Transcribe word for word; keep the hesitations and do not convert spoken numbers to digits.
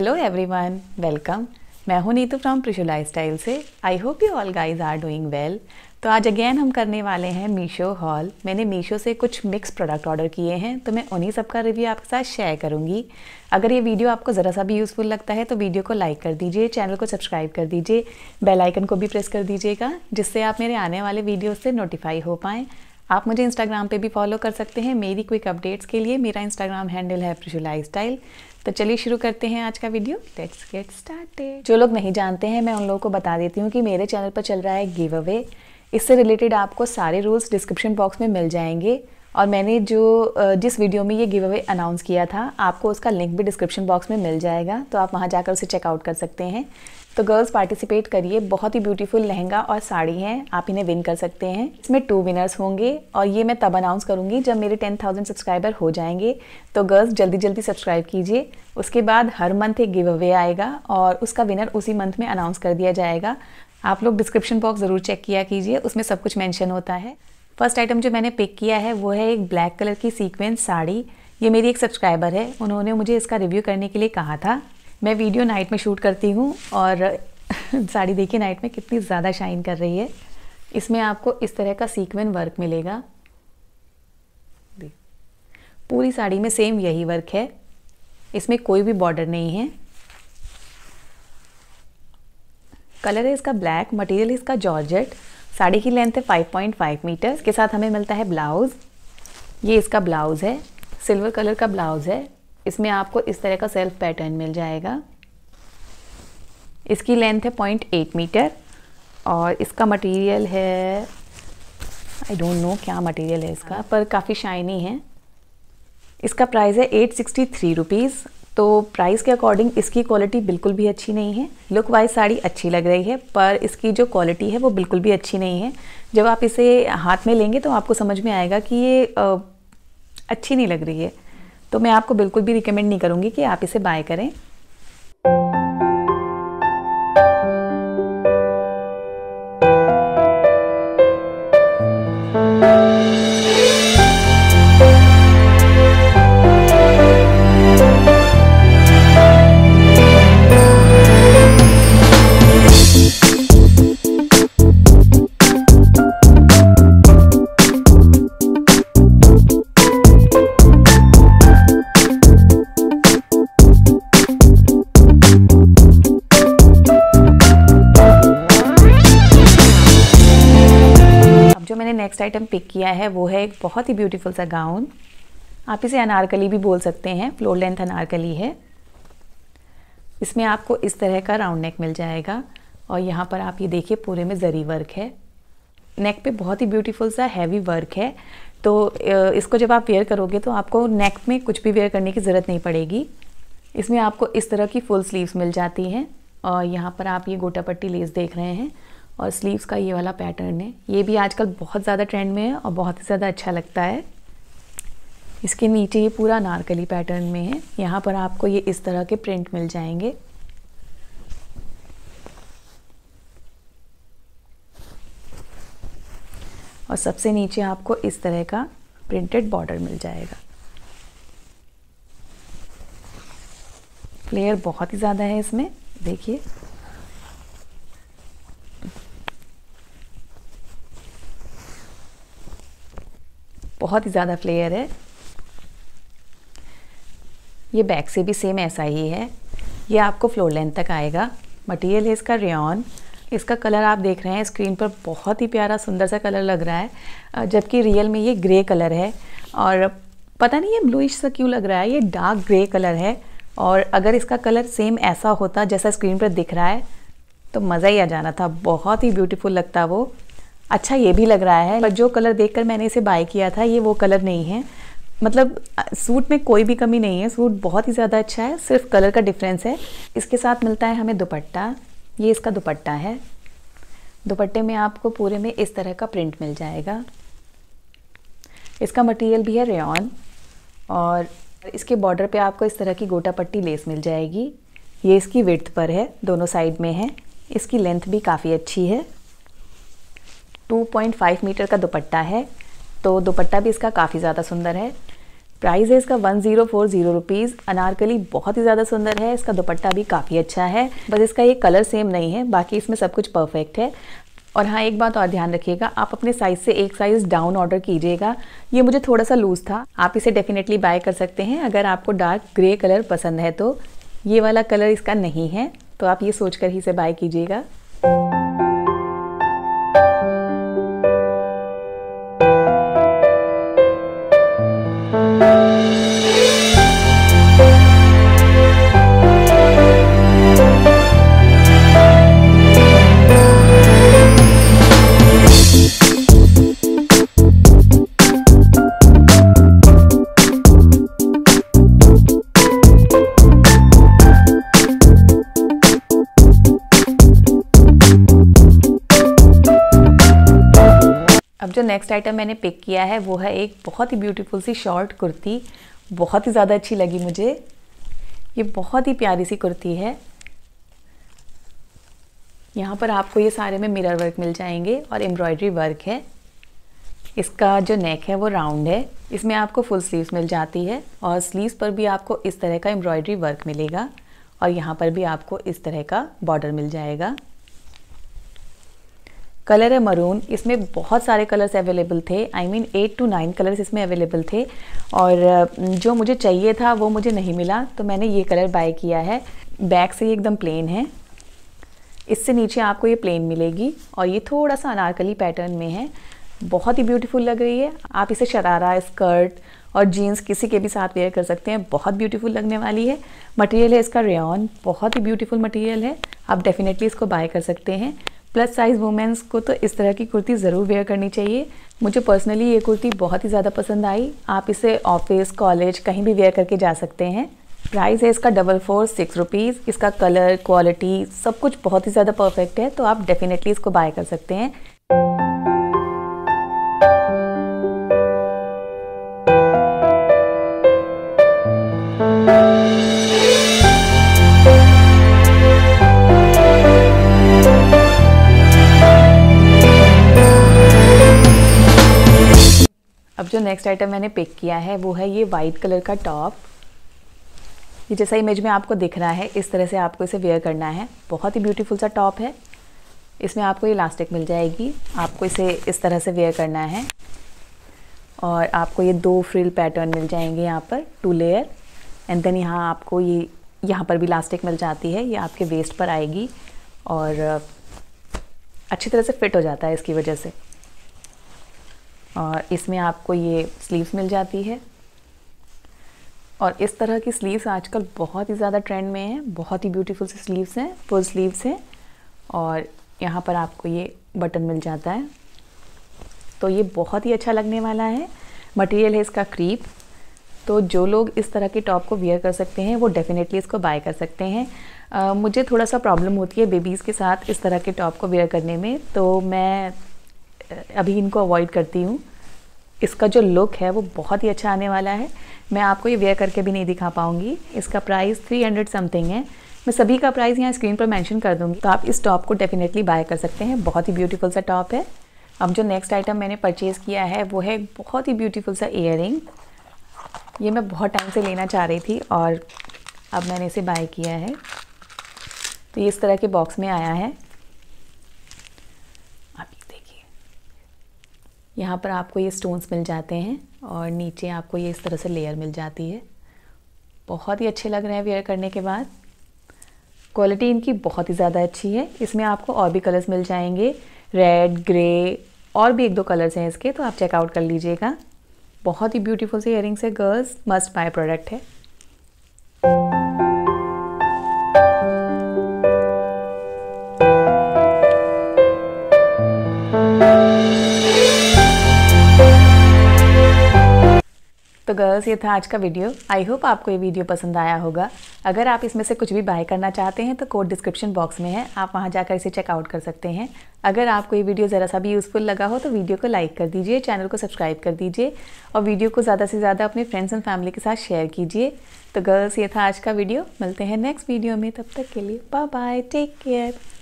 Hello everyone, welcome. मैं हूं Neetu from Prishu lifestyle से। I hope you all guys are doing well. तो आज अगेन हम करने वाले हैं मीशो हॉल। मैंने मीशो से कुछ मिक्स प्रोडक्ट ऑर्डर किए हैं, तो मैं उन्हीं सब का रिव्यू आपके साथ शेयर करूंगी। अगर ये वीडियो आपको ज़रा सा भी यूज़फुल लगता है तो वीडियो को लाइक कर दीजिए, चैनल को सब्सक्राइब कर दीजिए, बेल आइकन को भी प्रेस कर दीजिएगा, जिससे आप मेरे आने वाले वीडियो से नोटिफाई हो पाएँ। आप मुझे इंस्टाग्राम पे भी फॉलो कर सकते हैं मेरी क्विक अपडेट्स के लिए। मेरा इंस्टाग्राम हैंडल है प्रिशु लाइफस्टाइल। तो चलिए शुरू करते हैं आज का वीडियो। Let's get started. जो लोग नहीं जानते हैं, मैं उन लोगों को बता देती हूँ कि मेरे चैनल पर चल रहा है गिव अवे। इससे रिलेटेड आपको सारे रूल्स डिस्क्रिप्शन बॉक्स में मिल जाएंगे, और मैंने जो जिस वीडियो में ये गिव अवे अनाउंस किया था, आपको उसका लिंक भी डिस्क्रिप्शन बॉक्स में मिल जाएगा, तो आप वहाँ जाकर उसे चेकआउट कर सकते हैं। तो गर्ल्स पार्टिसिपेट करिए। बहुत ही ब्यूटीफुल लहंगा और साड़ी हैं, आप इन्हें विन कर सकते हैं। इसमें टू विनर्स होंगे, और ये मैं तब अनाउंस करूँगी जब मेरे टेन थाउजेंड सब्सक्राइबर हो जाएंगे। तो गर्ल्स जल्दी जल्दी सब्सक्राइब कीजिए। उसके बाद हर मंथ एक गिव अवे आएगा, और उसका विनर उसी मंथ में अनाउंस कर दिया जाएगा। आप लोग डिस्क्रिप्शन बॉक्स ज़रूर चेक किया कीजिए, उसमें सब कुछ मैंशन होता है। फर्स्ट आइटम जो मैंने पिक किया है वो है एक ब्लैक कलर की सीक्वेंस साड़ी। ये मेरी एक सब्सक्राइबर है, उन्होंने मुझे इसका रिव्यू करने के लिए कहा था। मैं वीडियो नाइट में शूट करती हूँ, और साड़ी देखिए नाइट में कितनी ज़्यादा शाइन कर रही है। इसमें आपको इस तरह का सीक्वेंस वर्क मिलेगा। पूरी साड़ी में सेम यही वर्क है, इसमें कोई भी बॉर्डर नहीं है। कलर है इसका ब्लैक, मटेरियल इसका जॉर्जेट। साड़ी की लेंथ है फाइव पॉइंट फाइव मीटर। इसके साथ हमें मिलता है ब्लाउज़। ये इसका ब्लाउज़ है, सिल्वर कलर का ब्लाउज़ है। इसमें आपको इस तरह का सेल्फ पैटर्न मिल जाएगा। इसकी लेंथ है पॉइंट एट मीटर, और इसका मटेरियल है, आई डोंट नो क्या मटेरियल है इसका, पर काफ़ी शाइनी है। इसका प्राइस है एट सिक्सटी थ्री रुपीज़। तो प्राइस के अकॉर्डिंग इसकी क्वालिटी बिल्कुल भी अच्छी नहीं है। लुक वाइज साड़ी अच्छी लग रही है, पर इसकी जो क्वालिटी है वो बिल्कुल भी अच्छी नहीं है। जब आप इसे हाथ में लेंगे तो आपको समझ में आएगा कि ये आ, अच्छी नहीं लग रही है। तो मैं आपको बिल्कुल भी रिकमेंड नहीं करूँगी कि आप इसे बाय करें। नेक्स्ट आइटम पिक किया है वो है एक बहुत ही ब्यूटीफुल सा गाउन। आप इसे अनारकली भी बोल सकते हैं, फ्लोर लेंथ अनारकली है। इसमें आपको इस तरह का राउंड नेक मिल जाएगा, और यहाँ पर आप ये देखिए पूरे में जरी वर्क है। नेक पे बहुत ही ब्यूटीफुल सा हैवी वर्क है। तो इसको जब आप वेयर करोगे तो आपको नेक में कुछ भी वेयर करने की ज़रूरत नहीं पड़ेगी। इसमें आपको इस तरह की फुल स्लीव्स मिल जाती हैं, और यहाँ पर आप ये गोटा पट्टी लेस देख रहे हैं, और स्लीव्स का ये वाला पैटर्न है। ये भी आजकल बहुत ज़्यादा ट्रेंड में है, और बहुत ही ज़्यादा अच्छा लगता है। इसके नीचे ये पूरा अनारकली पैटर्न में है। यहाँ पर आपको ये इस तरह के प्रिंट मिल जाएंगे। और सबसे नीचे आपको इस तरह का प्रिंटेड बॉर्डर मिल जाएगा। फ्लेयर बहुत ही ज़्यादा है इसमें, देखिए। बहुत ही ज़्यादा फ्लेयर है। ये बैक से भी सेम ऐसा ही है। ये आपको फ्लोर लेंथ तक आएगा। मटेरियल है इसका रेयॉन। इसका कलर आप देख रहे हैं स्क्रीन पर, बहुत ही प्यारा सुंदर सा कलर लग रहा है, जबकि रियल में ये ग्रे कलर है। और पता नहीं ये ब्लूइश सा क्यों लग रहा है, ये डार्क ग्रे कलर है। और अगर इसका कलर सेम ऐसा होता जैसा स्क्रीन पर दिख रहा है तो मज़ा ही आ जाना था, बहुत ही ब्यूटीफुल लगता वो। अच्छा ये भी लग रहा है, पर जो कलर देखकर मैंने इसे बाय किया था ये वो कलर नहीं है। मतलब सूट में कोई भी कमी नहीं है, सूट बहुत ही ज़्यादा अच्छा है, सिर्फ कलर का डिफरेंस है। इसके साथ मिलता है हमें दुपट्टा। ये इसका दुपट्टा है। दुपट्टे में आपको पूरे में इस तरह का प्रिंट मिल जाएगा। इसका मटेरियल भी है रेयॉन, और इसके बॉर्डर पे आपको इस तरह की गोटा पट्टी लेस मिल जाएगी। ये इसकी विड्थ पर है, दोनों साइड में है। इसकी लेंथ भी काफ़ी अच्छी है। टू पॉइंट फाइव मीटर का दुपट्टा है, तो दुपट्टा भी इसका काफ़ी ज़्यादा सुंदर है। प्राइस है इसका one zero four zero rupees. Anarkali बहुत ही ज़्यादा सुंदर है, इसका दुपट्टा भी काफ़ी अच्छा है, बस इसका ये कलर सेम नहीं है, बाकी इसमें सब कुछ परफेक्ट है। और हाँ, एक बात और ध्यान रखिएगा, आप अपने साइज़ से एक साइज़ डाउन ऑर्डर कीजिएगा। ये मुझे थोड़ा सा लूज़ था। आप इसे डेफिनेटली बाय कर सकते हैं अगर आपको डार्क ग्रे कलर पसंद है तो। ये वाला कलर इसका नहीं है, तो आप ये सोच कर ही इसे बाय कीजिएगा। अब जो नेक्स्ट आइटम मैंने पिक किया है वो है एक बहुत ही ब्यूटीफुल सी शॉर्ट कुर्ती, बहुत ही ज़्यादा अच्छी लगी मुझे। ये बहुत ही प्यारी सी कुर्ती है। यहाँ पर आपको ये सारे में मिरर वर्क मिल जाएंगे और एम्ब्रॉयडरी वर्क है। इसका जो नेक है वो राउंड है। इसमें आपको फुल स्लीव्स मिल जाती है और स्लीव्स पर भी आपको इस तरह का एम्ब्रॉयडरी वर्क मिलेगा और यहाँ पर भी आपको इस तरह का बॉर्डर मिल जाएगा। कलर है मरून। इसमें बहुत सारे कलर्स अवेलेबल थे, I mean eight two nine colours इसमें अवेलेबल थे और जो मुझे चाहिए था वो मुझे नहीं मिला, तो मैंने ये कलर बाय किया है। बैक से ये एकदम प्लेन है, इससे नीचे आपको ये प्लेन मिलेगी और ये थोड़ा सा अनारकली पैटर्न में है। बहुत ही ब्यूटीफुल लग रही है। आप इसे शरारा, स्कर्ट और जीन्स किसी के भी साथ वेयर कर सकते हैं, बहुत ब्यूटीफुल लगने वाली है। मटेरियल है इसका रेयॉन, बहुत ही ब्यूटीफुल मटेरियल है। आप डेफिनेटली इसको बाय कर सकते हैं। प्लस साइज़ वुमेन्स को तो इस तरह की कुर्ती ज़रूर वेयर करनी चाहिए। मुझे पर्सनली ये कुर्ती बहुत ही ज़्यादा पसंद आई। आप इसे ऑफिस, कॉलेज कहीं भी वेयर करके जा सकते हैं। प्राइस है इसका डबल फोर सिक्स रुपीज़। इसका कलर, क्वालिटी सब कुछ बहुत ही ज़्यादा परफेक्ट है, तो आप डेफिनेटली इसको बाय कर सकते हैं। अब जो नेक्स्ट आइटम मैंने पिक किया है वो है ये वाइट कलर का टॉप। ये जैसा इमेज में आपको दिख रहा है इस तरह से आपको इसे वेयर करना है। बहुत ही ब्यूटीफुल सा टॉप है। इसमें आपको ये इलास्टिक मिल जाएगी, आपको इसे इस तरह से वेयर करना है और आपको ये दो फ्रिल पैटर्न मिल जाएंगे यहाँ पर, टू लेयर। एंड देन यहाँ आपको ये यहाँ पर भी इलास्टिक मिल जाती है, ये आपके वेस्ट पर आएगी और अच्छी तरह से फिट हो जाता है इसकी वजह से। और इसमें आपको ये स्लीव्स मिल जाती है और इस तरह की स्लीव्स आजकल बहुत ही ज़्यादा ट्रेंड में है। बहुत ही ब्यूटीफुल सी स्लीव्स हैं, फुल स्लीव्स हैं और यहाँ पर आपको ये बटन मिल जाता है, तो ये बहुत ही अच्छा लगने वाला है। मटेरियल है इसका क्रीप, तो जो लोग इस तरह के टॉप को वेयर कर सकते हैं वो डेफिनेटली इसको बाय कर सकते हैं। आ, मुझे थोड़ा सा प्रॉब्लम होती है बेबीज़ के साथ इस तरह के टॉप को वेयर करने में, तो मैं अभी इनको अवॉइड करती हूँ। इसका जो लुक है वो बहुत ही अच्छा आने वाला है। मैं आपको ये वेयर करके भी नहीं दिखा पाऊँगी। इसका प्राइस थ्री हंड्रेड समथिंग है। मैं सभी का प्राइस यहाँ स्क्रीन पर मेंशन कर दूँगी, तो आप इस टॉप को डेफिनेटली बाय कर सकते हैं। बहुत ही ब्यूटीफुल सा टॉप है। अब जो नेक्स्ट आइटम मैंने परचेज़ किया है वो है बहुत ही ब्यूटीफुल सा ईयररिंग। ये मैं बहुत टाइम से लेना चाह रही थी और अब मैंने इसे बाय किया है। तो ये इस तरह के बॉक्स में आया है। यहाँ पर आपको ये स्टोन्स मिल जाते हैं और नीचे आपको ये इस तरह से लेयर मिल जाती है। बहुत ही अच्छे लग रहे हैं वेयर करने के बाद। क्वालिटी इनकी बहुत ही ज़्यादा अच्छी है। इसमें आपको और भी कलर्स मिल जाएंगे, रेड, ग्रे और भी एक दो कलर्स हैं इसके, तो आप चेकआउट कर लीजिएगा। बहुत ही ब्यूटीफुल से ईयररिंग्स है गर्ल्स, मस्ट बाय प्रोडक्ट है। तो गर्ल्स, ये था आज का वीडियो। आई होप आपको ये वीडियो पसंद आया होगा। अगर आप इसमें से कुछ भी बाय करना चाहते हैं तो कोड डिस्क्रिप्शन बॉक्स में है, आप वहां जाकर इसे चेकआउट कर सकते हैं। अगर आपको ये वीडियो ज़रा सा भी यूज़फुल लगा हो तो वीडियो को लाइक कर दीजिए, चैनल को सब्सक्राइब कर दीजिए और वीडियो को ज़्यादा से ज़्यादा अपने फ्रेंड्स एंड फैमिली के साथ शेयर कीजिए। तो गर्ल्स, ये था आज का वीडियो। मिलते हैं नेक्स्ट वीडियो में, तब तक के लिए बाय बाय, टेक केयर।